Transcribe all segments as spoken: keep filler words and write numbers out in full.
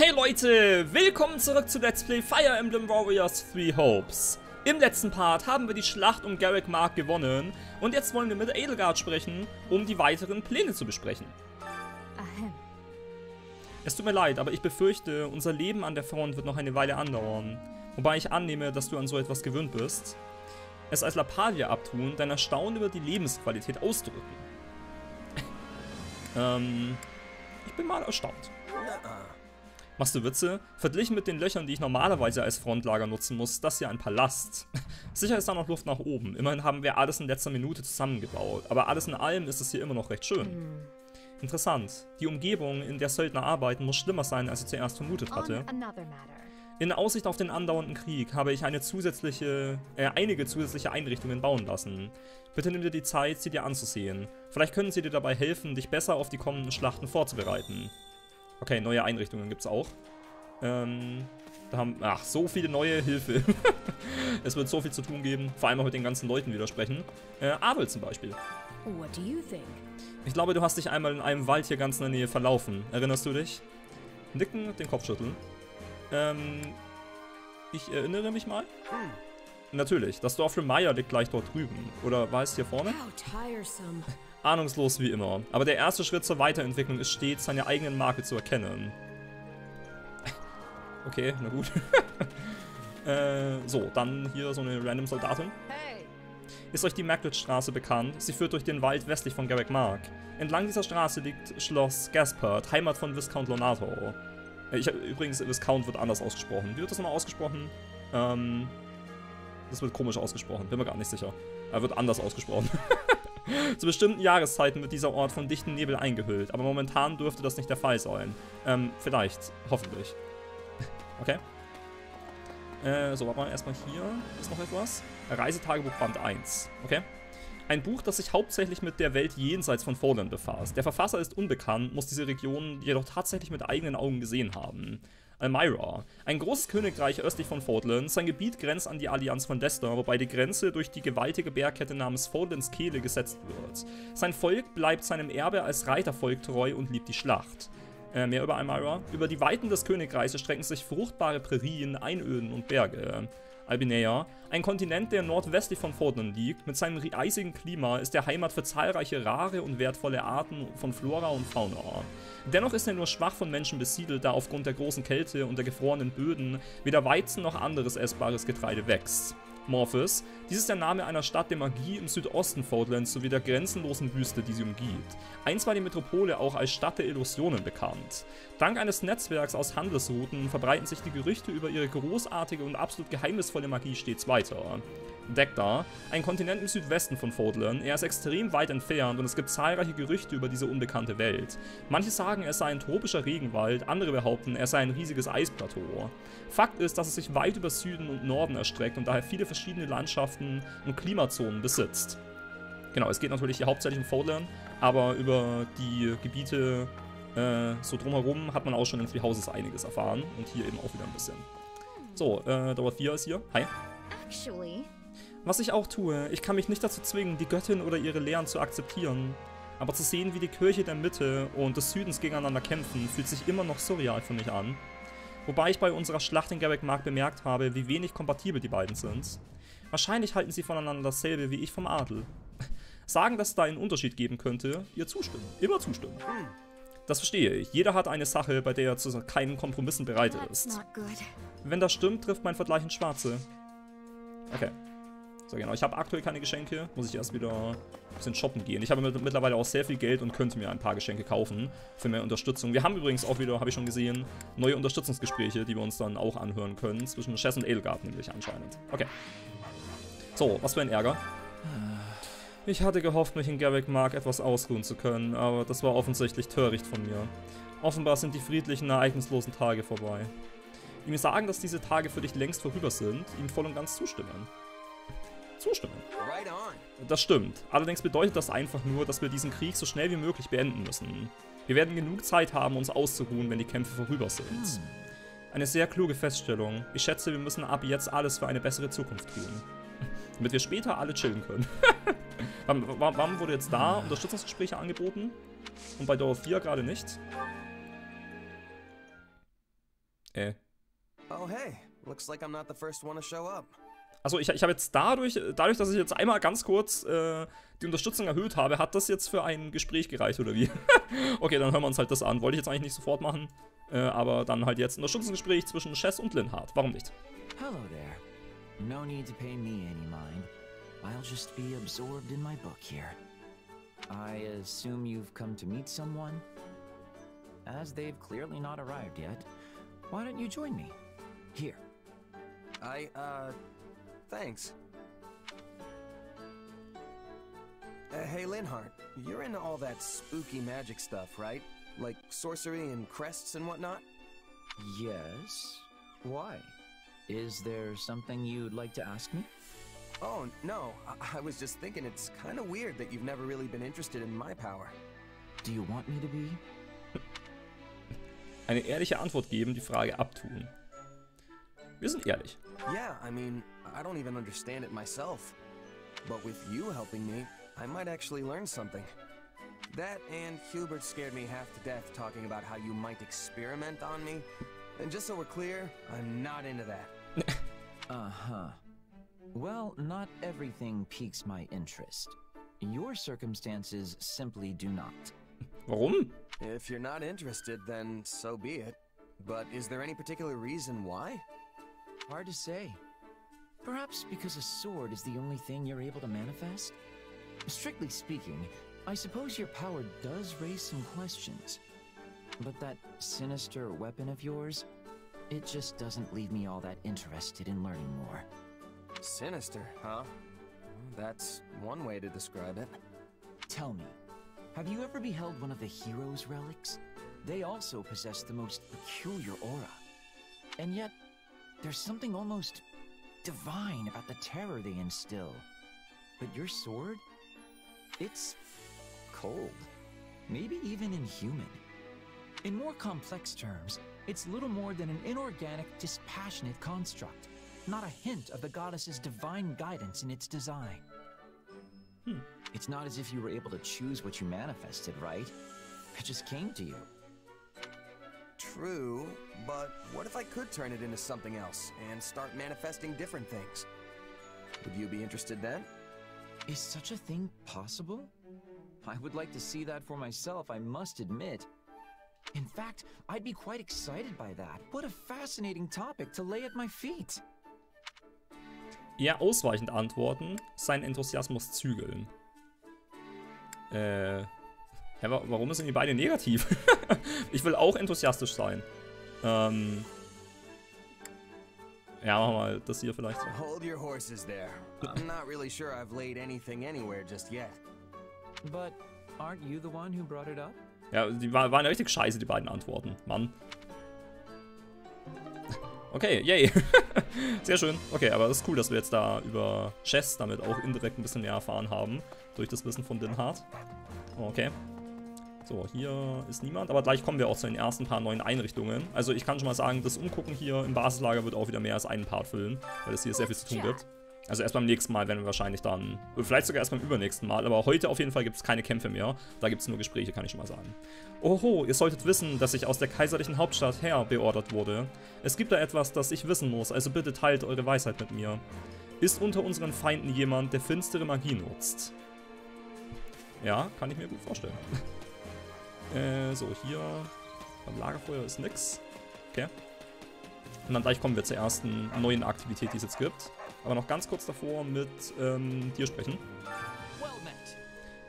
Hey Leute, willkommen zurück zu Let's Play Fire Emblem Warriors Three Hopes. Im letzten Part haben wir die Schlacht um Garreg Mach gewonnen und jetzt wollen wir mit Edelgard sprechen, um die weiteren Pläne zu besprechen. Ahem. Es tut mir leid, aber ich befürchte, unser Leben an der Front wird noch eine Weile andauern. Wobei ich annehme, dass du an so etwas gewöhnt bist. Es als Lappalia abtun, dein Erstaunen über die Lebensqualität ausdrücken. ähm, ich bin mal erstaunt. Machst du Witze? Verglichen mit den Löchern, die ich normalerweise als Frontlager nutzen muss, das hier ein Palast. Sicher ist da noch Luft nach oben. Immerhin haben wir alles in letzter Minute zusammengebaut. Aber alles in allem ist es hier immer noch recht schön. Interessant. Die Umgebung, in der Söldner arbeiten, muss schlimmer sein, als ich zuerst vermutet hatte. In Aussicht auf den andauernden Krieg habe ich eine zusätzliche, äh, einige zusätzliche Einrichtungen bauen lassen. Bitte nimm dir die Zeit, sie dir anzusehen. Vielleicht können sie dir dabei helfen, dich besser auf die kommenden Schlachten vorzubereiten. Okay, neue Einrichtungen gibt's auch. Ähm, da haben, ach, so viele neue Hilfe. Es wird so viel zu tun geben, vor allem auch mit den ganzen Leuten widersprechen. Äh, Adol zum Beispiel. What do you think? Ich glaube, du hast dich einmal in einem Wald hier ganz in der Nähe verlaufen. Erinnerst du dich? Nicken, den Kopf schütteln. Ähm, ich erinnere mich mal. Hm. Natürlich, das Dorf für Maya liegt gleich dort drüben. Oder war es hier vorne? Ahnungslos wie immer. Aber der erste Schritt zur Weiterentwicklung ist stets, seine eigenen Marke zu erkennen. Okay, na gut. äh, so, dann hier so eine random Soldatin. Hey. Ist euch die Magritschstraße bekannt? Sie führt durch den Wald westlich von Garreg Mach. Entlang dieser Straße liegt Schloss Gaspert, Heimat von Viscount Lonato. Ich habe übrigens, Viscount wird anders ausgesprochen. Wie wird das nochmal ausgesprochen? Ähm, das wird komisch ausgesprochen, bin mir gar nicht sicher. Er wird anders ausgesprochen. Zu bestimmten Jahreszeiten wird dieser Ort von dichten Nebel eingehüllt, aber momentan dürfte das nicht der Fall sein. Ähm, vielleicht, hoffentlich. Okay. Äh, so, warte mal, erstmal hier ist noch etwas. Reisetagebuch Band eins, okay. Ein Buch, das sich hauptsächlich mit der Welt jenseits von Fódlan befasst. Der Verfasser ist unbekannt, muss diese Region jedoch tatsächlich mit eigenen Augen gesehen haben. Almyra. Ein großes Königreich östlich von Fódlan. Sein Gebiet grenzt an die Allianz von Desta, wobei die Grenze durch die gewaltige Bergkette namens Fortlands Kehle gesetzt wird. Sein Volk bleibt seinem Erbe als Reitervolk treu und liebt die Schlacht. Äh, mehr über Almyra. Über die Weiten des Königreiches strecken sich fruchtbare Prärien, Einöden und Berge. Albinea, ein Kontinent, der nordwestlich von Fódlan liegt, mit seinem eisigen Klima ist er Heimat für zahlreiche rare und wertvolle Arten von Flora und Fauna. Dennoch ist er nur schwach von Menschen besiedelt, da aufgrund der großen Kälte und der gefrorenen Böden weder Weizen noch anderes essbares Getreide wächst. Morfis, dies ist der Name einer Stadt der Magie im Südosten Fódlans sowie der grenzenlosen Wüste, die sie umgibt. Einst war die Metropole auch als Stadt der Illusionen bekannt. Dank eines Netzwerks aus Handelsrouten verbreiten sich die Gerüchte über ihre großartige und absolut geheimnisvolle Magie stets weiter. Dekta, ein Kontinent im Südwesten von Fódlan, er ist extrem weit entfernt und es gibt zahlreiche Gerüchte über diese unbekannte Welt. Manche sagen, es sei ein tropischer Regenwald, andere behaupten, es sei ein riesiges Eisplateau. Fakt ist, dass es sich weit über Süden und Norden erstreckt und daher viele verschiedene Landschaften und Klimazonen besitzt. Genau, es geht natürlich hier hauptsächlich um Fódlan, aber über die Gebiete äh, so drumherum hat man auch schon in Three Houses einiges erfahren und hier eben auch wieder ein bisschen. So, äh, Dorothea ist hier. Hi. Actually. Was ich auch tue, ich kann mich nicht dazu zwingen, die Göttin oder ihre Lehren zu akzeptieren. Aber zu sehen, wie die Kirche der Mitte und des Südens gegeneinander kämpfen, fühlt sich immer noch surreal für mich an. Wobei ich bei unserer Schlacht in Gerbeck Mark bemerkt habe, wie wenig kompatibel die beiden sind. Wahrscheinlich halten sie voneinander dasselbe wie ich vom Adel. Sagen, dass es da einen Unterschied geben könnte, ihr zustimmen. Immer zustimmen. Das verstehe ich. Jeder hat eine Sache, bei der er zu keinen Kompromissen bereit ist. Wenn das stimmt, trifft mein Vergleich ins Schwarze. Okay. So, genau. Ich habe aktuell keine Geschenke. Muss ich erst wieder ein bisschen shoppen gehen. Ich habe mit, mittlerweile auch sehr viel Geld und könnte mir ein paar Geschenke kaufen für mehr Unterstützung. Wir haben übrigens auch wieder, habe ich schon gesehen, neue Unterstützungsgespräche, die wir uns dann auch anhören können. Zwischen Shez und Edelgard nämlich anscheinend. Okay. So, was für ein Ärger. Ich hatte gehofft, mich in Garreg Mach etwas ausruhen zu können, aber das war offensichtlich töricht von mir. Offenbar sind die friedlichen, ereignislosen Tage vorbei. Ihm sagen, dass diese Tage für dich längst vorüber sind, ihm voll und ganz zustimmen. Zustimmen. Das stimmt. Allerdings bedeutet das einfach nur, dass wir diesen Krieg so schnell wie möglich beenden müssen. Wir werden genug Zeit haben, uns auszuruhen, wenn die Kämpfe vorüber sind. Eine sehr kluge Feststellung. Ich schätze, wir müssen ab jetzt alles für eine bessere Zukunft tun. Damit wir später alle chillen können. Warum wurde jetzt da Unterstützungsgespräche angeboten? Und bei Dorothea gerade nicht? Äh. Oh hey, looks like I'm not the first one to show up. Also ich, ich habe jetzt dadurch, dadurch, dass ich jetzt einmal ganz kurz äh, die Unterstützung erhöht habe, hat das jetzt für ein Gespräch gereicht, oder wie? Okay, dann hören wir uns halt das an. Wollte ich jetzt eigentlich nicht sofort machen, äh, aber dann halt jetzt ein Unterstützungsgespräch zwischen Shez und Linhardt. Warum nicht? Hello there. No need to pay me any mind. I'll just be absorbed in my book here. I assume you've come to meet someone? As they've clearly not arrived yet, why don't you join me? Here. I, uh... Thanks. Uh, hey, Linhardt, you're into all that spooky magic stuff, right? Like sorcery and crests and whatnot? Yes. Why? Is there something you'd like to ask me? Oh, no. I, I was just thinking it's kind of weird that you've never really been interested in my power. Do you want me to be? Eine ehrliche Antwort geben, die Frage abtun. Wir sind ehrlich. Yeah, I mean, I don't even understand it myself. But with you helping me, I might actually learn something. That and Hubert scared me half to death talking about how you might experiment on me. And just so we're clear, I'm not into that. Uh-huh. Well, not everything piques my interest. Your circumstances simply do not. Warum? If you're not interested, then so be it. But is there any particular reason why? Hard to say. Perhaps because a sword is the only thing you're able to manifest? Strictly speaking, I suppose your power does raise some questions. But that sinister weapon of yours, it just doesn't leave me all that interested in learning more. Sinister, huh? That's one way to describe it. Tell me, have you ever beheld one of the heroes' relics? They also possess the most peculiar aura. And yet, there's something almost divine about the terror they instill. But your sword? It's cold. Maybe even inhuman. In more complex terms, it's little more than an inorganic, dispassionate construct. Not a hint of the goddess's divine guidance in its design. Hmm. It's not as if you were able to choose what you manifested, right? It just came to you. True, but what if I could turn it into something else and start manifesting different things? Would you be interested then? Is such a thing possible? I would like to see that for myself, I must admit. In fact, I'd be quite excited by that. What a fascinating topic to lay at my feet. Eher ausweichend antworten, seinen Enthusiasmus zügeln. Äh... Ja, warum sind die beide negativ? Ich will auch enthusiastisch sein. Ähm. Ja, machen wir mal das hier vielleicht. Hold your horses there. I'm not really sure I've laid anything anywhere just yet. But aren't you the one who brought it up? Ja, die waren ja richtig scheiße, die beiden Antworten. Mann. Okay, yay. Sehr schön. Okay, aber das ist cool, dass wir jetzt da über Shez damit auch indirekt ein bisschen mehr erfahren haben. Durch das Wissen von Linhardt. Okay. So, hier ist niemand, aber gleich kommen wir auch zu den ersten paar neuen Einrichtungen. Also ich kann schon mal sagen, das Umgucken hier im Basislager wird auch wieder mehr als einen Part füllen, weil es hier sehr viel zu tun gibt. Also erst beim nächsten Mal werden wir wahrscheinlich dann, vielleicht sogar erst beim übernächsten Mal, aber heute auf jeden Fall gibt es keine Kämpfe mehr. Da gibt es nur Gespräche, kann ich schon mal sagen. Oho, ihr solltet wissen, dass ich aus der kaiserlichen Hauptstadt her beordert wurde. Es gibt da etwas, das ich wissen muss, also bitte teilt eure Weisheit mit mir. Ist unter unseren Feinden jemand, der finstere Magie nutzt? Ja, kann ich mir gut vorstellen. Äh, so, hier beim Lagerfeuer ist nix. Okay. Und dann gleich kommen wir zur ersten neuen Aktivität, die es jetzt gibt. Aber noch ganz kurz davor mit ähm, dir sprechen.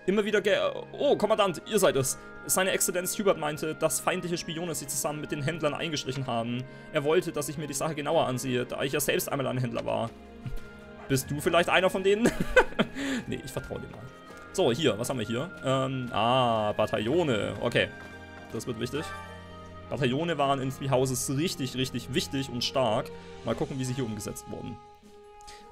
Immer wieder ge... Oh, Kommandant, ihr seid es. Seine Exzellenz Hubert meinte, dass feindliche Spione sie zusammen mit den Händlern eingeschlichen haben. Er wollte, dass ich mir die Sache genauer ansehe, da ich ja selbst einmal ein Händler war. Bist du vielleicht einer von denen? Nee, ich vertraue dir mal. So, hier, was haben wir hier? Ähm, ah, Bataillone. Okay, das wird wichtig. Bataillone waren in Three Houses richtig, richtig wichtig und stark. Mal gucken, wie sie hier umgesetzt wurden.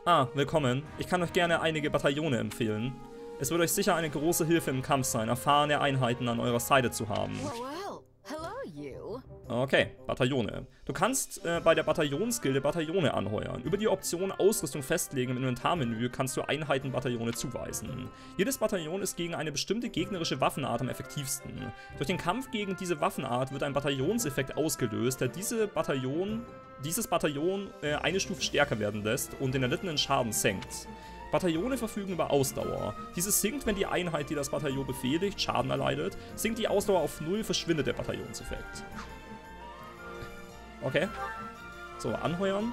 Ah, willkommen. Ich kann euch gerne einige Bataillone empfehlen. Es wird euch sicher eine große Hilfe im Kampf sein, erfahrene Einheiten an eurer Seite zu haben. Well, well. Hello, you. Okay, Bataillone. Du kannst äh, bei der Bataillonsgilde Bataillone anheuern. Über die Option Ausrüstung festlegen im Inventarmenü kannst du Einheiten Bataillone zuweisen. Jedes Bataillon ist gegen eine bestimmte gegnerische Waffenart am effektivsten. Durch den Kampf gegen diese Waffenart wird ein Bataillonseffekt ausgelöst, der diese Bataillon, dieses Bataillon äh, eine Stufe stärker werden lässt und den erlittenen Schaden senkt. Bataillone verfügen über Ausdauer. Diese sinkt, wenn die Einheit, die das Bataillon befehligt, Schaden erleidet. Sinkt die Ausdauer auf null, verschwindet der Bataillonseffekt. Okay. So, anheuern.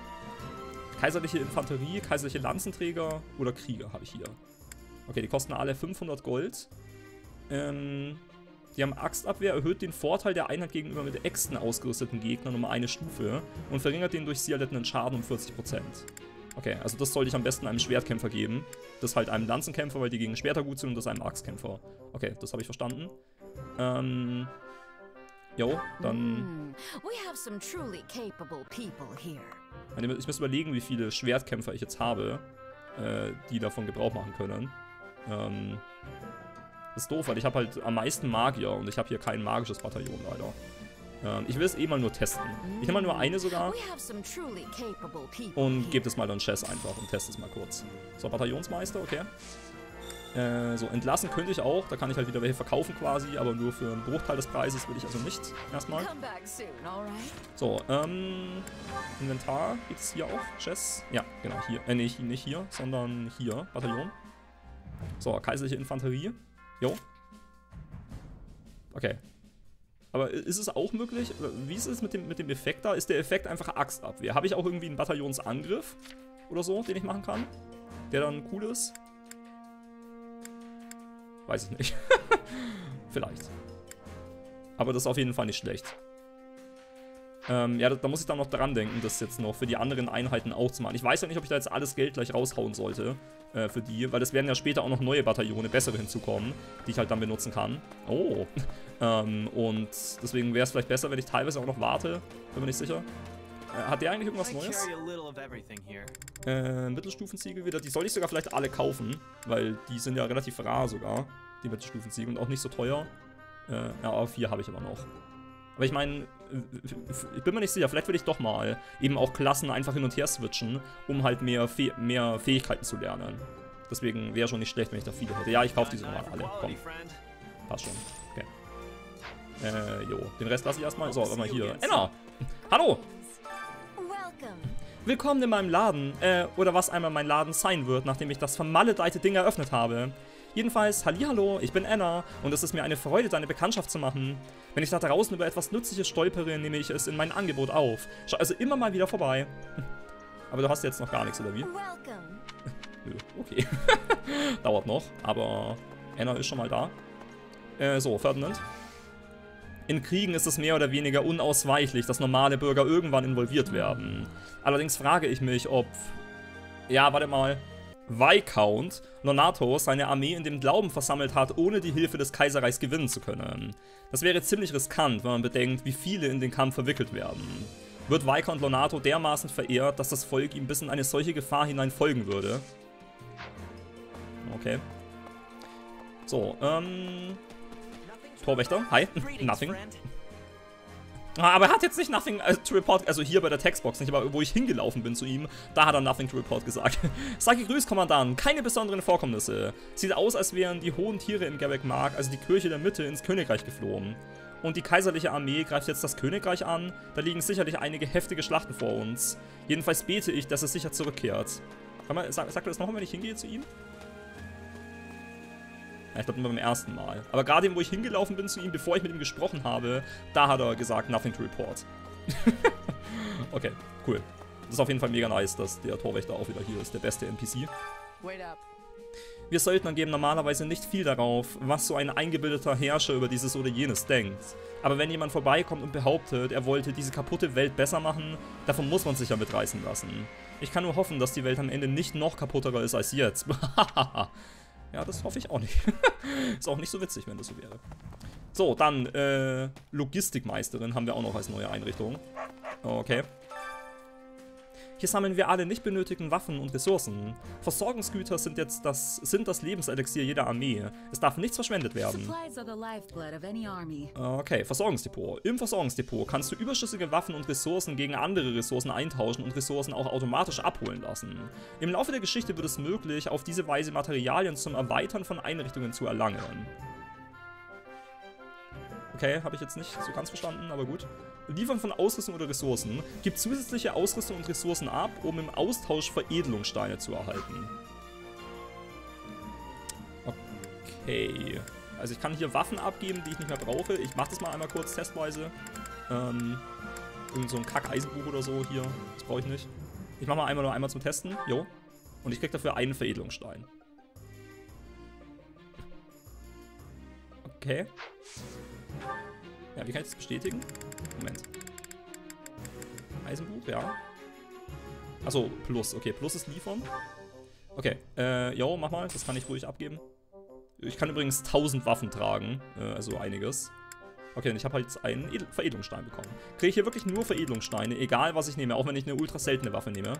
Kaiserliche Infanterie, kaiserliche Lanzenträger oder Krieger habe ich hier. Okay, die kosten alle fünfhundert Gold. Ähm, die haben Axtabwehr, erhöht den Vorteil der Einheit gegenüber mit Äxten ausgerüsteten Gegnern um eine Stufe und verringert den durch sie erlittenen Schaden um vierzig Prozent. Okay, also das sollte ich am besten einem Schwertkämpfer geben. Das halt einem Lanzenkämpfer, weil die gegen Schwerter gut sind, und das einem Axtkämpfer. Okay, das habe ich verstanden. Ähm... Jo, dann... Ich muss überlegen, wie viele Schwertkämpfer ich jetzt habe, äh, die davon Gebrauch machen können. Ähm, das ist doof, weil ich habe halt am meisten Magier und ich habe hier kein magisches Bataillon leider. Ähm, ich will es eh mal nur testen. Ich nehme mal nur eine sogar und gebe das mal dann Shez einfach und teste es mal kurz. So, Bataillonsmeister, okay. Äh, so, entlassen könnte ich auch, da kann ich halt wieder welche verkaufen quasi, aber nur für einen Bruchteil des Preises will ich also nicht, erstmal. So, ähm, Inventar gibt es hier auch, Shez, ja, genau, hier, äh, nee, nicht hier, sondern hier, Bataillon. So, kaiserliche Infanterie, jo. Okay. Aber ist es auch möglich, wie ist es mit dem, mit dem Effekt da, ist der Effekt einfach Axtabwehr? Habe ich auch irgendwie einen Bataillonsangriff oder so, den ich machen kann, der dann cool ist? Weiß ich nicht. Vielleicht. Aber das ist auf jeden Fall nicht schlecht. Ähm, ja, da, da muss ich dann noch dran denken, das jetzt noch für die anderen Einheiten auch zu machen. Ich weiß ja nicht, ob ich da jetzt alles Geld gleich raushauen sollte äh, für die, weil es werden ja später auch noch neue Bataillone, bessere hinzukommen, die ich halt dann benutzen kann. Oh. ähm, und deswegen wäre es vielleicht besser, wenn ich teilweise auch noch warte. Bin mir nicht sicher. Hat der eigentlich irgendwas Neues? Äh, Mittelstufenziegel wieder. Die soll ich sogar vielleicht alle kaufen, weil die sind ja relativ rar sogar, die Mittelstufenziegel, und auch nicht so teuer. Äh, ja, vier habe ich aber noch. Aber ich meine, ich bin mir nicht sicher, vielleicht würde ich doch mal eben auch Klassen einfach hin und her switchen, um halt mehr, Fäh mehr Fähigkeiten zu lernen. Deswegen wäre schon nicht schlecht, wenn ich da viele hätte. Ja, ich kaufe die sogar mal alle. Komm. Passt schon. Okay. Äh, jo. Den Rest lasse ich erstmal. So, warte mal hier. Anna! Hallo! Willkommen in meinem Laden, äh, oder was einmal mein Laden sein wird, nachdem ich das vermaledeite Ding eröffnet habe. Jedenfalls, hallihallo, ich bin Anna und es ist mir eine Freude, deine Bekanntschaft zu machen. Wenn ich da draußen über etwas Nützliches stolpere, nehme ich es in mein Angebot auf. Schau also immer mal wieder vorbei. Aber du hast jetzt noch gar nichts, oder wie? Nö, okay. Dauert noch, aber Anna ist schon mal da. Äh, so, Ferdinand. In Kriegen ist es mehr oder weniger unausweichlich, dass normale Bürger irgendwann involviert werden. Allerdings frage ich mich, ob... Ja, warte mal. Viscount Lonato seine Armee in dem Glauben versammelt hat, ohne die Hilfe des Kaiserreichs gewinnen zu können. Das wäre ziemlich riskant, wenn man bedenkt, wie viele in den Kampf verwickelt werden. Wird Viscount Lonato dermaßen verehrt, dass das Volk ihm bis in eine solche Gefahr hinein folgen würde? Okay. So, ähm... Torwächter, hi, nothing. Aber er hat jetzt nicht nothing to report, also hier bei der Textbox nicht, aber wo ich hingelaufen bin zu ihm, da hat er nothing to report gesagt. Sag gegrüßt, Kommandant, keine besonderen Vorkommnisse. Sieht aus, als wären die hohen Tiere im Gerbeckmark, also die Kirche der Mitte, ins Königreich geflohen. Und die kaiserliche Armee greift jetzt das Königreich an, da liegen sicherlich einige heftige Schlachten vor uns. Jedenfalls bete ich, dass es sicher zurückkehrt. Kann man, sag, sagt er das nochmal, wenn ich hingehe zu ihm? Ich glaube, nur beim ersten Mal. Aber gerade eben, wo ich hingelaufen bin zu ihm, bevor ich mit ihm gesprochen habe, da hat er gesagt, nothing to report. Okay, cool. Das ist auf jeden Fall mega nice, dass der Torwächter auch wieder hier ist, der beste N P C. Wir Söldner geben normalerweise nicht viel darauf, was so ein eingebildeter Herrscher über dieses oder jenes denkt. Aber wenn jemand vorbeikommt und behauptet, er wollte diese kaputte Welt besser machen, davon muss man sich ja mitreißen lassen. Ich kann nur hoffen, dass die Welt am Ende nicht noch kaputterer ist als jetzt. Ja, das hoffe ich auch nicht. Ist auch nicht so witzig, wenn das so wäre. So, dann äh, Logistikmeisterin haben wir auch noch als neue Einrichtung. Okay. Hier sammeln wir alle nicht benötigten Waffen und Ressourcen. Versorgungsgüter sind jetzt das, sind das Lebenselixier jeder Armee. Es darf nichts verschwendet werden. Okay, Versorgungsdepot. Im Versorgungsdepot kannst du überschüssige Waffen und Ressourcen gegen andere Ressourcen eintauschen und Ressourcen auch automatisch abholen lassen. Im Laufe der Geschichte wird es möglich, auf diese Weise Materialien zum Erweitern von Einrichtungen zu erlangen. Okay, habe ich jetzt nicht so ganz verstanden, aber gut. Liefern von Ausrüstung oder Ressourcen. Gibt zusätzliche Ausrüstung und Ressourcen ab, um im Austausch Veredelungssteine zu erhalten. Okay. Also ich kann hier Waffen abgeben, die ich nicht mehr brauche. Ich mache das mal einmal kurz testweise. Ähm, irgend so ein Kack-Eisenbuch oder so hier. Das brauche ich nicht. Ich mache mal einmal nur einmal zum Testen. Jo. Und ich kriege dafür einen Veredelungsstein. Okay. Ja, wie kann ich das bestätigen? Moment. Eisenbuch, ja. Achso, Plus. Okay, Plus ist liefern. Okay, äh, jo, mach mal. Das kann ich ruhig abgeben. Ich kann übrigens tausend Waffen tragen. Äh, also einiges. Okay, und ich habe halt jetzt einen Edel- Veredelungsstein bekommen. Kriege ich hier wirklich nur Veredelungssteine, egal was ich nehme. Auch wenn ich eine ultra seltene Waffe nehme.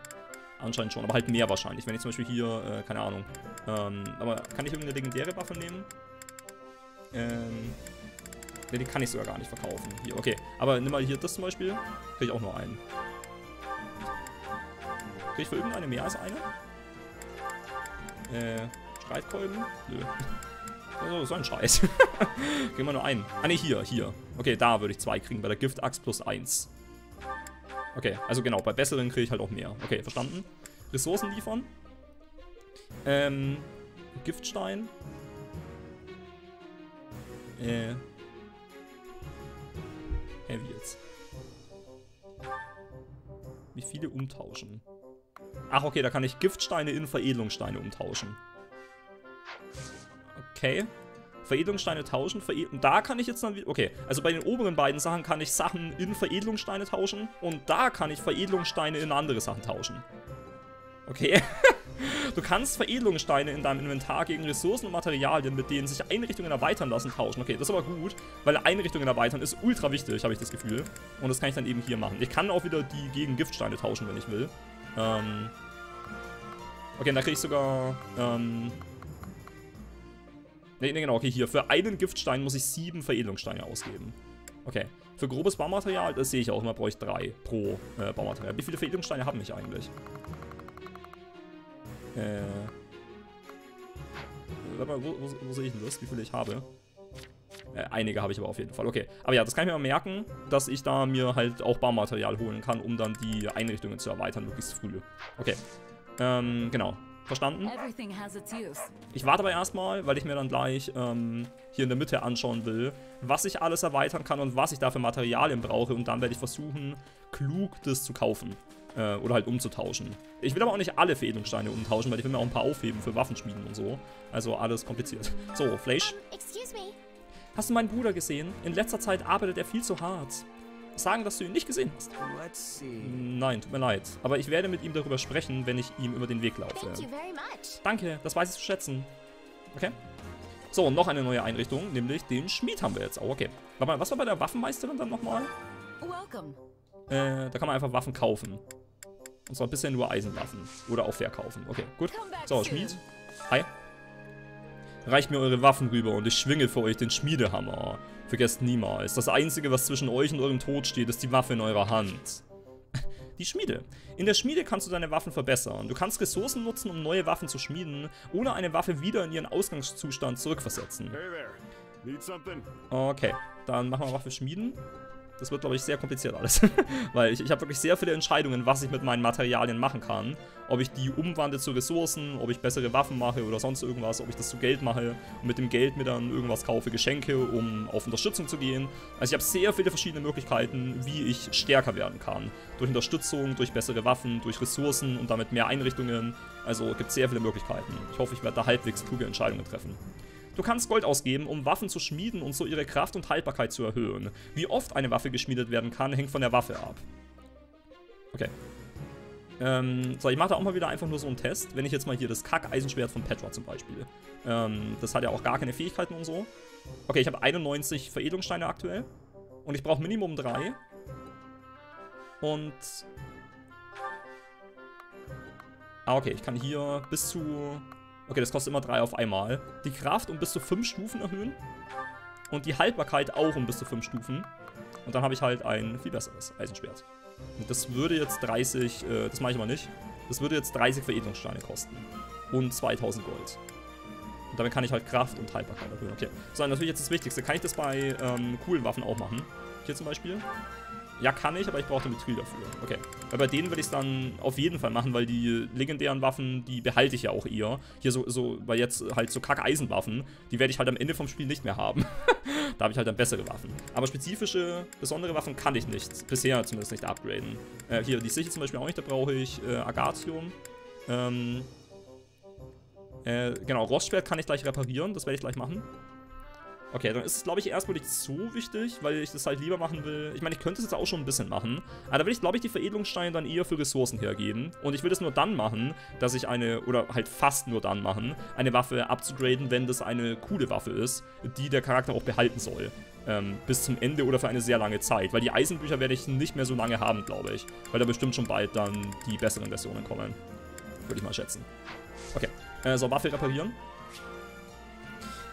Anscheinend schon, aber halt mehr wahrscheinlich. Wenn ich zum Beispiel hier, äh, keine Ahnung. Ähm, aber kann ich irgendeine legendäre Waffe nehmen? Ähm... Ne, den kann ich sogar gar nicht verkaufen. Hier, okay. Aber nimm mal hier das zum Beispiel. Krieg ich auch nur einen. Krieg ich für irgendeine mehr als eine? Äh, Streitkolben? Nö. Also, so ein Scheiß. Kriegen wir nur einen. Ah, ne, hier, hier. Okay, da würde ich zwei kriegen. Bei der Giftachs plus eins. Okay, also genau. Bei besseren kriege ich halt auch mehr. Okay, verstanden. Ressourcen liefern. Ähm, Giftstein. Äh. Heavy jetzt. Wie viele umtauschen? Ach, okay, da kann ich Giftsteine in Veredelungssteine umtauschen. Okay. Veredelungssteine tauschen. Veredl da kann ich jetzt dann wieder... Okay, also bei den oberen beiden Sachen kann ich Sachen in Veredelungssteine tauschen. Und da kann ich Veredelungssteine in andere Sachen tauschen. Okay. Du kannst Veredelungssteine in deinem Inventar gegen Ressourcen und Materialien, mit denen sich Einrichtungen erweitern lassen, tauschen. Okay, das ist aber gut, weil Einrichtungen erweitern ist ultra wichtig, habe ich das Gefühl. Und das kann ich dann eben hier machen. Ich kann auch wieder die gegen Giftsteine tauschen, wenn ich will. Ähm okay, und da kriege ich sogar... Ähm ne, ne, genau, okay, hier. Für einen Giftstein muss ich sieben Veredelungssteine ausgeben. Okay. Für grobes Baumaterial, das sehe ich auch immer, brauche ich drei pro äh, Baumaterial. Wie viele Veredelungssteine habe ich eigentlich? Äh. Wo, wo, wo sehe ich denn das? Wie viele ich habe? Äh, einige habe ich aber auf jeden Fall. Okay. Aber ja, das kann ich mir mal merken, dass ich da mir halt auch Baumaterial holen kann, um dann die Einrichtungen zu erweitern, möglichst früh. Okay. Ähm, genau. Verstanden? Ich warte aber erstmal, weil ich mir dann gleich ähm, hier in der Mitte anschauen will, was ich alles erweitern kann und was ich da für Materialien brauche. Und dann werde ich versuchen, klug das zu kaufen. Oder halt umzutauschen. Ich will aber auch nicht alle Veredelungssteine umtauschen, weil ich will mir auch ein paar aufheben für Waffenschmieden und so. Also alles kompliziert. So, Flash. Hast du meinen Bruder gesehen? In letzter Zeit arbeitet er viel zu hart. Sagen, dass du ihn nicht gesehen hast. Nein, tut mir leid. Aber ich werde mit ihm darüber sprechen, wenn ich ihm über den Weg laufe. Danke, das weiß ich zu schätzen. Okay. So, und noch eine neue Einrichtung, nämlich den Schmied haben wir jetzt auch. Okay. Warte mal, was war bei der Waffenmeisterin dann nochmal? Äh, da kann man einfach Waffen kaufen. Und zwar bisher nur Eisenwaffen. Oder auch verkaufen. Okay, gut. So, Schmied. Hi. Reicht mir eure Waffen rüber und ich schwinge für euch den Schmiedehammer. Vergesst niemals, das Einzige, was zwischen euch und eurem Tod steht, ist die Waffe in eurer Hand. Die Schmiede. In der Schmiede kannst du deine Waffen verbessern. Du kannst Ressourcen nutzen, um neue Waffen zu schmieden, ohne eine Waffe wieder in ihren Ausgangszustand zurückversetzen. Okay, dann machen wir Waffe schmieden. Das wird, glaube ich, sehr kompliziert alles. Weil ich, ich habe wirklich sehr viele Entscheidungen, was ich mit meinen Materialien machen kann. Ob ich die umwandle zu Ressourcen, ob ich bessere Waffen mache oder sonst irgendwas, ob ich das zu Geld mache und mit dem Geld mir dann irgendwas kaufe, Geschenke, um auf Unterstützung zu gehen. Also ich habe sehr viele verschiedene Möglichkeiten, wie ich stärker werden kann. Durch Unterstützung, durch bessere Waffen, durch Ressourcen und damit mehr Einrichtungen. Also gibt es sehr viele Möglichkeiten. Ich hoffe, ich werde da halbwegs kluge Entscheidungen treffen. Du kannst Gold ausgeben, um Waffen zu schmieden und so ihre Kraft und Haltbarkeit zu erhöhen. Wie oft eine Waffe geschmiedet werden kann, hängt von der Waffe ab. Okay. Ähm, so, ich mache da auch mal wieder einfach nur so einen Test. Wenn ich jetzt mal hier das Kack-Eisenschwert von Petra zum Beispiel. Ähm, das hat ja auch gar keine Fähigkeiten und so. Okay, ich habe einundneunzig Veredelungssteine aktuell. Und ich brauche Minimum drei. Und... Ah, okay, ich kann hier bis zu... Okay, das kostet immer drei auf einmal. Die Kraft um bis zu fünf Stufen erhöhen. Und die Haltbarkeit auch um bis zu fünf Stufen. Und dann habe ich halt ein viel besseres Eisenschwert. Und das würde jetzt dreißig... Äh, das mache ich mal nicht. Das würde jetzt dreißig Veredelungssteine kosten. Und zweitausend Gold. Und damit kann ich halt Kraft und Haltbarkeit erhöhen. Okay. So, natürlich jetzt das Wichtigste. Kann ich das bei ähm, coolen Waffen auch machen? Hier zum Beispiel. Ja, kann ich, aber ich brauche den Betrieb dafür. Okay. Weil bei denen will ich es dann auf jeden Fall machen, weil die legendären Waffen, die behalte ich ja auch eher. Hier so, so weil jetzt halt so Kack-Eisenwaffen, die werde ich halt am Ende vom Spiel nicht mehr haben. Da habe ich halt dann bessere Waffen. Aber spezifische, besondere Waffen kann ich nicht. Bisher zumindest nicht upgraden. Äh, hier die Sichel zum Beispiel auch nicht, da brauche ich äh, Agathium. Ähm, äh, genau, Rostschwert kann ich gleich reparieren, das werde ich gleich machen. Okay, dann ist es, glaube ich, erstmal nicht so wichtig, weil ich das halt lieber machen will. Ich meine, ich könnte es jetzt auch schon ein bisschen machen. Aber da will ich, glaube ich, die Veredelungssteine dann eher für Ressourcen hergeben. Und ich will das nur dann machen, dass ich eine, oder halt fast nur dann machen, eine Waffe upzugraden, wenn das eine coole Waffe ist, die der Charakter auch behalten soll. Ähm, bis zum Ende oder für eine sehr lange Zeit. Weil die Eisenbücher werde ich nicht mehr so lange haben, glaube ich. Weil da bestimmt schon bald dann die besseren Versionen kommen. Würde ich mal schätzen. Okay, äh, so, Waffe reparieren.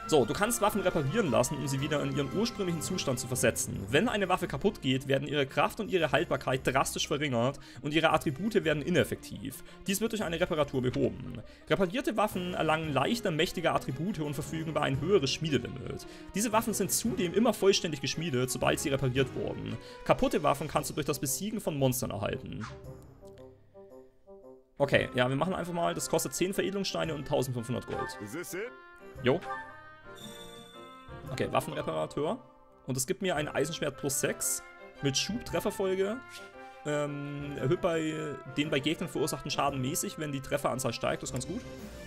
So, du kannst Waffen reparieren lassen, um sie wieder in ihren ursprünglichen Zustand zu versetzen. Wenn eine Waffe kaputt geht, werden ihre Kraft und ihre Haltbarkeit drastisch verringert und ihre Attribute werden ineffektiv. Dies wird durch eine Reparatur behoben. Reparierte Waffen erlangen leichter mächtige Attribute und verfügen über ein höheres Schmiedelimit. Diese Waffen sind zudem immer vollständig geschmiedet, sobald sie repariert wurden. Kaputte Waffen kannst du durch das Besiegen von Monstern erhalten. Okay, ja, wir machen einfach mal, das kostet zehn Veredelungssteine und eintausendfünfhundert Gold. Jo. Okay, Waffenreparateur. Und es gibt mir ein Eisenschwert plus sechs mit Schubtrefferfolge. Ähm, erhöht bei den bei Gegnern verursachten Schaden mäßig, wenn die Trefferanzahl steigt. Das ist ganz gut.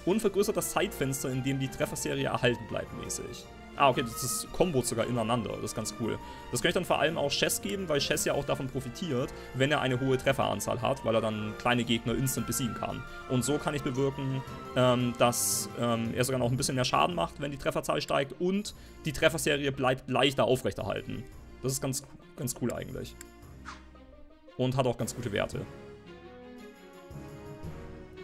Und vergrößert das Zeitfenster, in dem die Trefferserie erhalten bleibt, mäßig. Ah, okay, das ist Combo sogar ineinander. Das ist ganz cool. Das kann ich dann vor allem auch Shez geben, weil Shez ja auch davon profitiert, wenn er eine hohe Trefferanzahl hat, weil er dann kleine Gegner instant besiegen kann. Und so kann ich bewirken, ähm, dass ähm, er sogar noch ein bisschen mehr Schaden macht, wenn die Trefferzahl steigt und die Trefferserie bleibt leichter aufrechterhalten. Das ist ganz, ganz cool eigentlich. Und hat auch ganz gute Werte.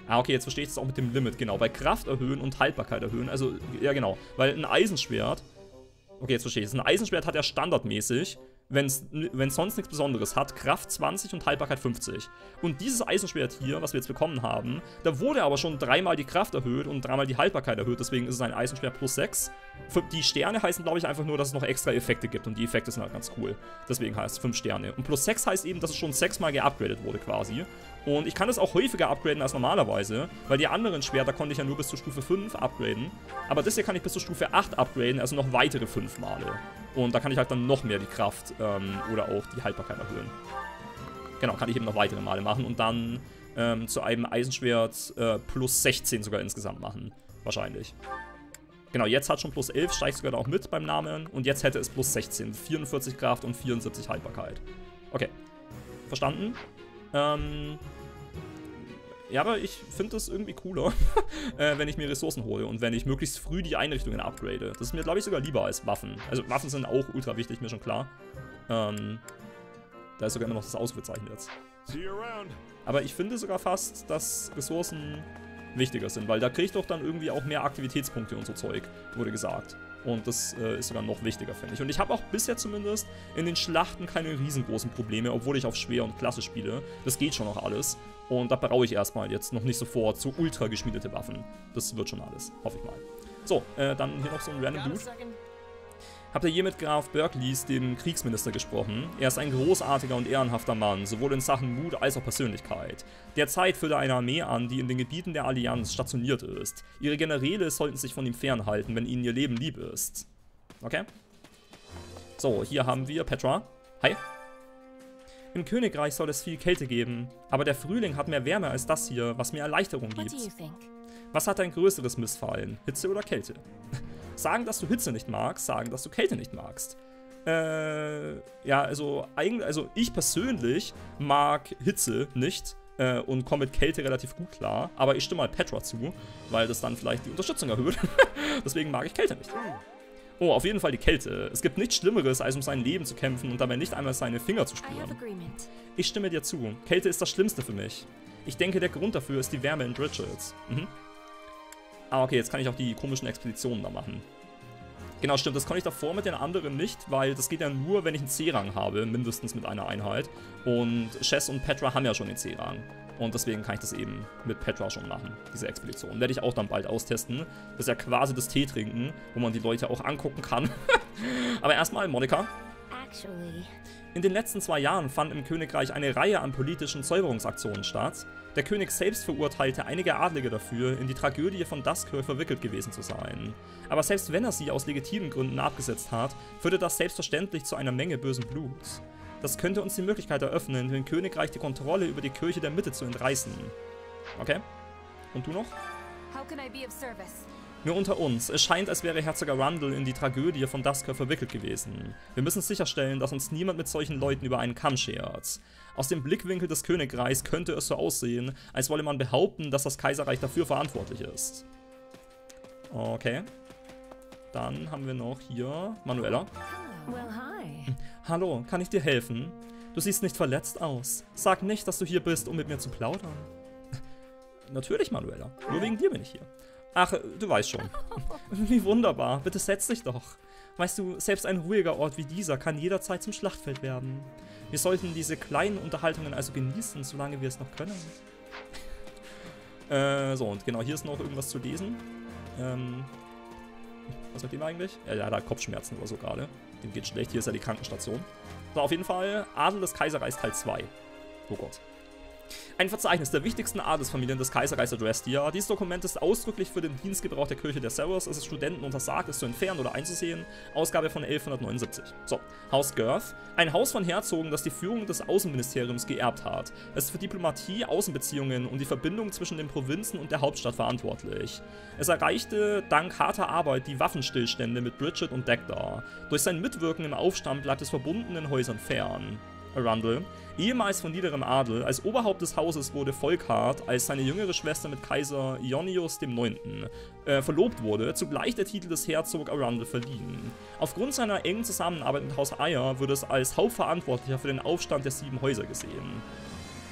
Ah, okay, jetzt verstehe ich das auch mit dem Limit, genau. Bei Kraft erhöhen und Haltbarkeit erhöhen, also, ja genau. Weil ein Eisenschwert, okay, jetzt verstehe ich das. Ein Eisenschwert hat ja standardmäßig, wenn es sonst nichts Besonderes hat, Kraft zwanzig und Haltbarkeit fünfzig. Und dieses Eisenschwert hier, was wir jetzt bekommen haben, da wurde aber schon dreimal die Kraft erhöht und dreimal die Haltbarkeit erhöht, deswegen ist es ein Eisenschwert plus sechs. Für die Sterne heißen, glaube ich, einfach nur, dass es noch extra Effekte gibt und die Effekte sind halt ganz cool. Deswegen heißt es fünf Sterne. Und plus sechs heißt eben, dass es schon sechsmal geupgradet wurde quasi. Und ich kann das auch häufiger upgraden als normalerweise, weil die anderen Schwerter konnte ich ja nur bis zur Stufe fünf upgraden. Aber das hier kann ich bis zur Stufe acht upgraden, also noch weitere fünf Male. Und da kann ich halt dann noch mehr die Kraft ähm, oder auch die Haltbarkeit erhöhen. Genau, kann ich eben noch weitere Male machen und dann ähm, zu einem Eisenschwert äh, plus sechzehn sogar insgesamt machen. Wahrscheinlich. Genau, jetzt hat schon plus elf, steigt sogar auch mit beim Namen. Und jetzt hätte es plus sechzehn, vierundvierzig Kraft und vierundsiebzig Haltbarkeit. Okay, verstanden? Ähm, ja, aber ich finde das irgendwie cooler, äh, wenn ich mir Ressourcen hole und wenn ich möglichst früh die Einrichtungen upgrade. Das ist mir, glaube ich, sogar lieber als Waffen. Also Waffen sind auch ultra wichtig, mir schon klar. Ähm, da ist sogar immer noch das Ausrufezeichen jetzt. Aber ich finde sogar fast, dass Ressourcen wichtiger sind, weil da kriege ich doch dann irgendwie auch mehr Aktivitätspunkte und so Zeug, wurde gesagt. Und das äh, ist sogar noch wichtiger, finde ich. Und ich habe auch bisher zumindest in den Schlachten keine riesengroßen Probleme, obwohl ich auf schwer und klasse spiele. Das geht schon noch alles. Und da brauche ich erstmal jetzt noch nicht sofort so ultra geschmiedete Waffen. Das wird schon alles, hoffe ich mal. So, äh, dann hier noch so ein random Dude. Habt ihr je mit Graf Berkeleys, dem Kriegsminister, gesprochen? Er ist ein großartiger und ehrenhafter Mann, sowohl in Sachen Mut als auch Persönlichkeit. Derzeit führt er eine Armee an, die in den Gebieten der Allianz stationiert ist. Ihre Generäle sollten sich von ihm fernhalten, wenn ihnen ihr Leben lieb ist. Okay? So, hier haben wir Petra. Hi. Im Königreich soll es viel Kälte geben, aber der Frühling hat mehr Wärme als das hier, was mir Erleichterung gibt. Was hat ein größeres Missfallen? Hitze oder Kälte? Sagen, dass du Hitze nicht magst, sagen, dass du Kälte nicht magst. Äh, ja, also, eigentlich, also ich persönlich mag Hitze nicht äh, und komme mit Kälte relativ gut klar, aber ich stimme mal Petra zu, weil das dann vielleicht die Unterstützung erhöht. Deswegen mag ich Kälte nicht. Oh, auf jeden Fall die Kälte. Es gibt nichts Schlimmeres, als um sein Leben zu kämpfen und dabei nicht einmal seine Finger zu spüren. Ich stimme dir zu. Kälte ist das Schlimmste für mich. Ich denke, der Grund dafür ist die Wärme in Rituals. Mhm. Ah, okay, jetzt kann ich auch die komischen Expeditionen da machen. Genau, stimmt, das konnte ich davor mit den anderen nicht, weil das geht ja nur, wenn ich einen C-Rang habe, mindestens mit einer Einheit. Und Shez und Petra haben ja schon den C-Rang. Und deswegen kann ich das eben mit Petra schon machen, diese Expedition. Werde ich auch dann bald austesten. Das ist ja quasi das Tee trinken, wo man die Leute auch angucken kann. Aber erstmal, Monika. In den letzten zwei Jahren fand im Königreich eine Reihe an politischen Säuberungsaktionen statt. Der König selbst verurteilte einige Adlige dafür, in die Tragödie von Duskirk verwickelt gewesen zu sein. Aber selbst wenn er sie aus legitimen Gründen abgesetzt hat, führte das selbstverständlich zu einer Menge bösen Bluts. Das könnte uns die Möglichkeit eröffnen, dem Königreich die Kontrolle über die Kirche der Mitte zu entreißen. Okay. Und du noch? Nur unter uns. Es scheint, als wäre Herzog Rundle in die Tragödie von Duskirk verwickelt gewesen. Wir müssen sicherstellen, dass uns niemand mit solchen Leuten über einen Kamm schert. Aus dem Blickwinkel des Königreichs könnte es so aussehen, als wolle man behaupten, dass das Kaiserreich dafür verantwortlich ist. Okay. Dann haben wir noch hier Manuela. Well, hi. Hallo, kann ich dir helfen? Du siehst nicht verletzt aus. Sag nicht, dass du hier bist, um mit mir zu plaudern. Natürlich, Manuela. Nur wegen dir bin ich hier. Ach, du weißt schon. Wie wunderbar. Bitte setz dich doch. Weißt du, selbst ein ruhiger Ort wie dieser kann jederzeit zum Schlachtfeld werden. Wir sollten diese kleinen Unterhaltungen also genießen, solange wir es noch können. äh, so, und genau, hier ist noch irgendwas zu lesen. Ähm... Was mit dem eigentlich? Ja, der hat Kopfschmerzen oder so gerade. Dem geht schlecht. Hier ist ja die Krankenstation. So, auf jeden Fall Adel des Kaiserreichs Teil zwei. Oh Gott. Ein Verzeichnis der wichtigsten Adelsfamilien des Kaiserreichs addresst hier. Dieses Dokument ist ausdrücklich für den Dienstgebrauch der Kirche der Severus. Es ist Studenten untersagt, es zu entfernen oder einzusehen. Ausgabe von elfhundertneunundsiebzig. So, Haus Girth. Ein Haus von Herzogen, das die Führung des Außenministeriums geerbt hat. Es ist für Diplomatie, Außenbeziehungen und die Verbindung zwischen den Provinzen und der Hauptstadt verantwortlich. Es erreichte dank harter Arbeit die Waffenstillstände mit Bridget und Dekta. Durch sein Mitwirken im Aufstand bleibt es verbundenen Häusern fern. Rundle, ehemals von niederem Adel, als Oberhaupt des Hauses wurde Volkhard, als seine jüngere Schwester mit Kaiser Ionios dem Neunten Äh, verlobt wurde, zugleich der Titel des Herzog Rundle verliehen. Aufgrund seiner engen Zusammenarbeit mit Haus Eyre wird es als Hauptverantwortlicher für den Aufstand der Sieben Häuser gesehen.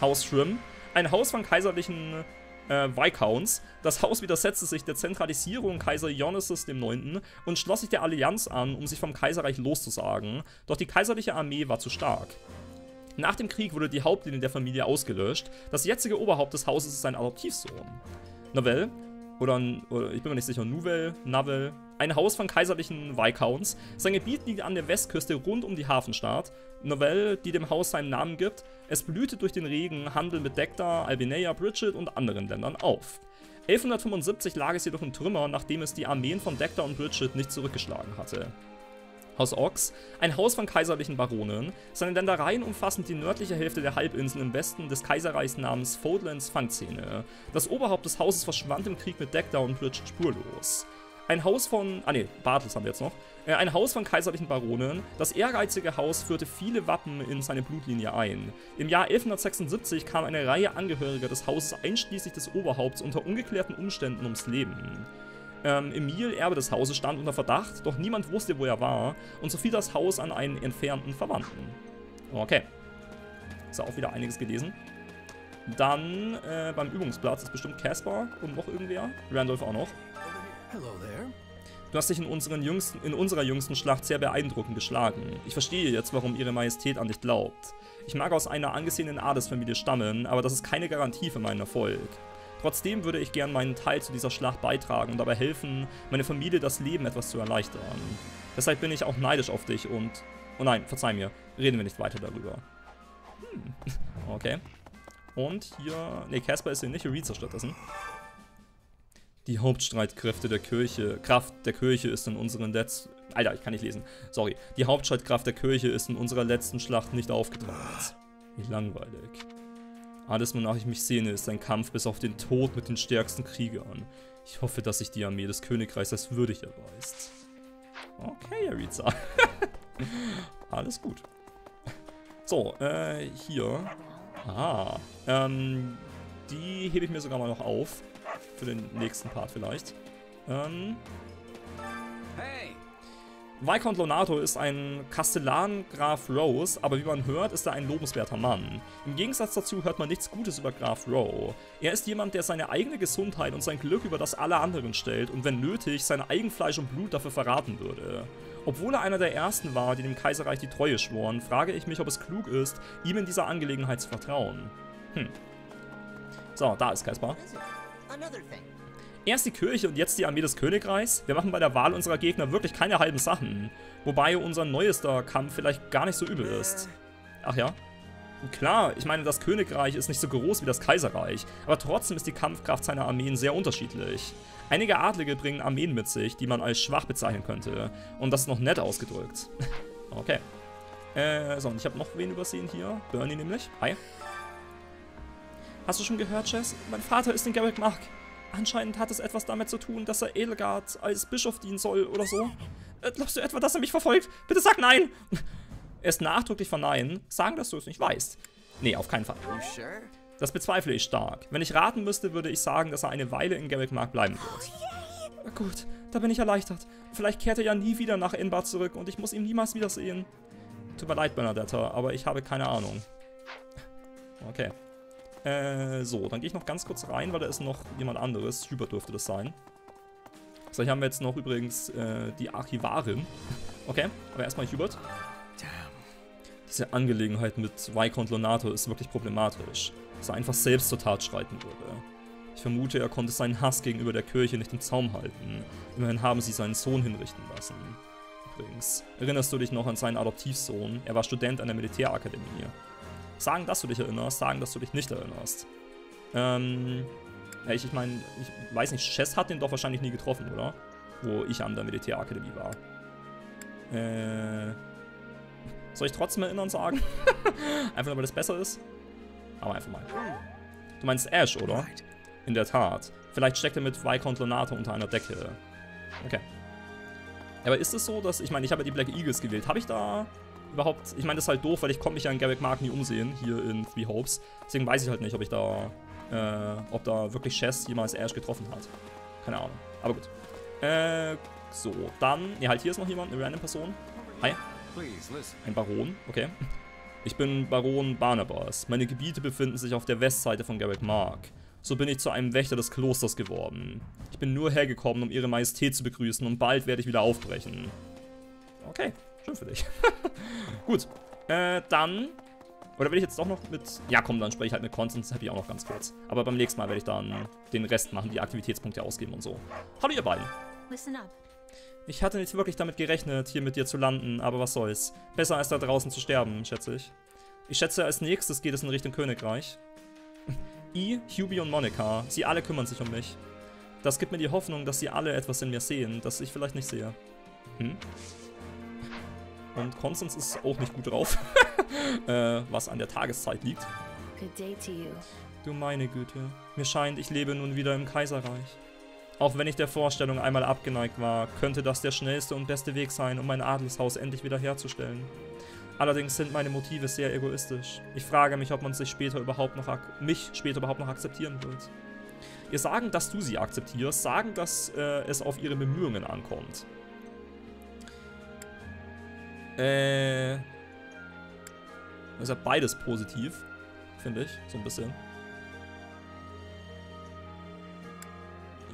Haus Shrim, ein Haus von kaiserlichen äh, Viscounts. Das Haus widersetzte sich der Zentralisierung Kaiser Ionios dem Neunten und schloss sich der Allianz an, um sich vom Kaiserreich loszusagen, doch die kaiserliche Armee war zu stark. Nach dem Krieg wurde die Hauptlinie der Familie ausgelöscht. Das jetzige Oberhaupt des Hauses ist sein Adoptivsohn. Nuvelle, oder, oder ich bin mir nicht sicher, Nuvelle, Nuvelle, ein Haus von kaiserlichen Viscounts. Sein Gebiet liegt an der Westküste rund um die Hafenstadt. Nuvelle, die dem Haus seinen Namen gibt. Es blühte durch den regen Handel mit Dekta, Albinea, Bridget und anderen Ländern auf. elfhundertfünfundsiebzig lag es jedoch in Trümmer, nachdem es die Armeen von Dekta und Bridget nicht zurückgeschlagen hatte. Haus Ochs, ein Haus von kaiserlichen Baronen. Seine Ländereien umfassen die nördliche Hälfte der Halbinsel im Westen des Kaiserreichs namens Fódlans Fangzähne. Das Oberhaupt des Hauses verschwand im Krieg mit Dekta und Bridget spurlos. Ein Haus von... Ah ne, Bartels haben wir jetzt noch. Ein Haus von kaiserlichen Baronen. Das ehrgeizige Haus führte viele Wappen in seine Blutlinie ein. Im Jahr elfhundertsechsundsiebzig kam eine Reihe Angehöriger des Hauses einschließlich des Oberhaupts unter ungeklärten Umständen ums Leben. Ähm, Emil, Erbe des Hauses, stand unter Verdacht, doch niemand wusste, wo er war, und so fiel das Haus an einen entfernten Verwandten. Okay. Ist ja auch wieder einiges gelesen. Dann äh, beim Übungsplatz ist bestimmt Caspar und noch irgendwer. Randolph auch noch. Hello there. Du hast dich in, unseren jüngsten, in unserer jüngsten Schlacht sehr beeindruckend geschlagen. Ich verstehe jetzt, warum Ihre Majestät an dich glaubt. Ich mag aus einer angesehenen Adelsfamilie stammen, aber das ist keine Garantie für meinen Erfolg. Trotzdem würde ich gern meinen Teil zu dieser Schlacht beitragen und dabei helfen, meine Familie das Leben etwas zu erleichtern. Deshalb bin ich auch neidisch auf dich und... Oh nein, verzeih mir, reden wir nicht weiter darüber. Hm, okay. Und hier... Ne, Caspar ist hier nicht, Riza stattdessen. Die Hauptstreitkräfte der Kirche... Kraft der Kirche ist in unseren letzten... Alter, ich kann nicht lesen. Sorry. Die Hauptstreitkraft der Kirche ist in unserer letzten Schlacht nicht aufgetaucht. Wie langweilig. Alles, wonach ich mich sehne, ist ein Kampf bis auf den Tod mit den stärksten Kriegern. Ich hoffe, dass sich die Armee des Königreichs als würdig erweist. Okay, Riza. Alles gut. So, äh, hier. Ah, ähm, die hebe ich mir sogar mal noch auf. Für den nächsten Part vielleicht. Ähm. Hey! Viscount Lonato ist ein Kastellan Graf Rose, aber wie man hört, ist er ein lobenswerter Mann. Im Gegensatz dazu hört man nichts Gutes über Graf Rose. Er ist jemand, der seine eigene Gesundheit und sein Glück über das aller anderen stellt und wenn nötig, sein Eigenfleisch und Blut dafür verraten würde. Obwohl er einer der ersten war, die dem Kaiserreich die Treue schworen, frage ich mich, ob es klug ist, ihm in dieser Angelegenheit zu vertrauen. Hm. So, da ist Kaspar. Erst die Kirche und jetzt die Armee des Königreichs? Wir machen bei der Wahl unserer Gegner wirklich keine halben Sachen. Wobei unser neuester Kampf vielleicht gar nicht so übel ist. Ach ja? Klar, ich meine, das Königreich ist nicht so groß wie das Kaiserreich, aber trotzdem ist die Kampfkraft seiner Armeen sehr unterschiedlich. Einige Adlige bringen Armeen mit sich, die man als schwach bezeichnen könnte. Und das ist noch nett ausgedrückt. Okay. Äh, so, und ich habe noch wen übersehen hier. Bernie nämlich. Hi. Hast du schon gehört, Shez? Mein Vater ist in Gerbeckmark. Anscheinend hat es etwas damit zu tun, dass er Edelgard als Bischof dienen soll oder so. Äh, glaubst du etwa, dass er mich verfolgt? Bitte sag nein! Erst nachdrücklich verneinen, sagen, dass du es nicht weißt. Nee, auf keinen Fall. Das bezweifle ich stark. Wenn ich raten müsste, würde ich sagen, dass er eine Weile in Gerbeckmark bleiben wird. Gut, da bin ich erleichtert. Vielleicht kehrt er ja nie wieder nach Enbar zurück und ich muss ihn niemals wiedersehen. Tut mir leid, Bernadetta, aber ich habe keine Ahnung. Okay. Äh, so, dann gehe ich noch ganz kurz rein, weil da ist noch jemand anderes. Hubert dürfte das sein. So, hier haben wir jetzt noch übrigens äh, die Archivarin. Okay, aber erstmal Hubert. Diese Angelegenheit mit Viscount Lonato ist wirklich problematisch, dass er einfach selbst zur Tat schreiten würde. Ich vermute, er konnte seinen Hass gegenüber der Kirche nicht im Zaum halten. Immerhin haben sie seinen Sohn hinrichten lassen. Übrigens, erinnerst du dich noch an seinen Adoptivsohn? Er war Student an der Militärakademie. Sagen, dass du dich erinnerst, sagen, dass du dich nicht erinnerst. Ähm, ja, ich, ich meine, ich weiß nicht, Shez hat den doch wahrscheinlich nie getroffen, oder? Wo ich an der Militärakademie war. Äh, soll ich trotzdem erinnern sagen? Einfach, weil das besser ist? Aber einfach mal. Du meinst Ash, oder? In der Tat. Vielleicht steckt er mit Viscount Lonato unter einer Decke. Okay. Aber ist es so, dass, ich meine, ich habe ja die Black Eagles gewählt. Habe ich da... Überhaupt, ich meine, das ist halt doof, weil ich komme mich ja in Gerbeckmark nie umsehen, hier in Three Hopes. Deswegen weiß ich halt nicht, ob ich da, äh, ob da wirklich Shez jemals Ash getroffen hat. Keine Ahnung, aber gut. Äh, so, dann, ne, halt hier ist noch jemand, eine random Person. Hi. Ein Baron, okay. Ich bin Baron Barnabas. Meine Gebiete befinden sich auf der Westseite von Gerbeckmark. So bin ich zu einem Wächter des Klosters geworden. Ich bin nur hergekommen, um ihre Majestät zu begrüßen und bald werde ich wieder aufbrechen. Okay. Für dich. Gut. Äh, dann. Oder will ich jetzt doch noch mit. Ja, komm, dann spreche ich halt mit Constance. Habe ich auch noch ganz kurz. Aber beim nächsten Mal werde ich dann den Rest machen, die Aktivitätspunkte ausgeben und so. Hallo, ihr beiden. Listen up. Ich hatte nicht wirklich damit gerechnet, hier mit dir zu landen, aber was soll's. Besser als da draußen zu sterben, schätze ich. Ich schätze, als nächstes geht es in Richtung Königreich. I, Hubie und Monika. Sie alle kümmern sich um mich. Das gibt mir die Hoffnung, dass sie alle etwas in mir sehen, das ich vielleicht nicht sehe. Hm? Und Constance ist auch nicht gut drauf, äh, was an der Tageszeit liegt. Du meine Güte, mir scheint, ich lebe nun wieder im Kaiserreich. Auch wenn ich der Vorstellung einmal abgeneigt war, könnte das der schnellste und beste Weg sein, um mein Adelshaus endlich wiederherzustellen. Allerdings sind meine Motive sehr egoistisch. Ich frage mich, ob man sich später überhaupt noch ak- mich später überhaupt noch akzeptieren wird. Ihr sagen, dass du sie akzeptierst, sagen, dass äh, es auf ihre Bemühungen ankommt. Äh, das ist ja beides positiv, finde ich, so ein bisschen.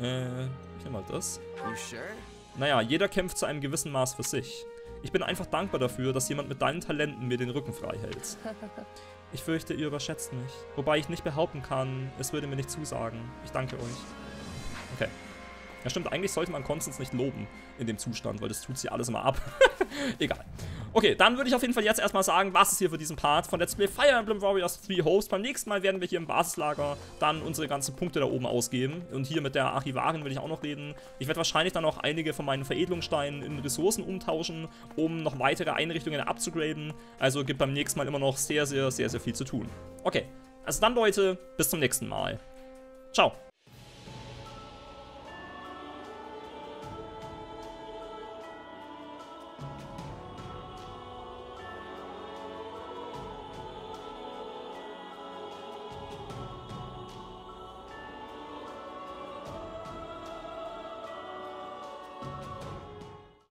Äh, ich nehme mal das. Naja, jeder kämpft zu einem gewissen Maß für sich. Ich bin einfach dankbar dafür, dass jemand mit deinen Talenten mir den Rücken frei hält. Ich fürchte, ihr überschätzt mich. Wobei ich nicht behaupten kann, es würde mir nicht zusagen. Ich danke euch. Okay. Ja stimmt, eigentlich sollte man Constance nicht loben in dem Zustand, weil das tut sie alles immer ab. Egal. Okay, dann würde ich auf jeden Fall jetzt erstmal sagen, was es hier für diesen Part von Let's Play Fire Emblem Warriors Three Hopes. Beim nächsten Mal werden wir hier im Basislager dann unsere ganzen Punkte da oben ausgeben. Und hier mit der Archivarin will ich auch noch reden. Ich werde wahrscheinlich dann auch einige von meinen Veredelungssteinen in Ressourcen umtauschen, um noch weitere Einrichtungen abzugraden. Also gibt beim nächsten Mal immer noch sehr, sehr, sehr, sehr viel zu tun. Okay, also dann Leute, bis zum nächsten Mal. Ciao.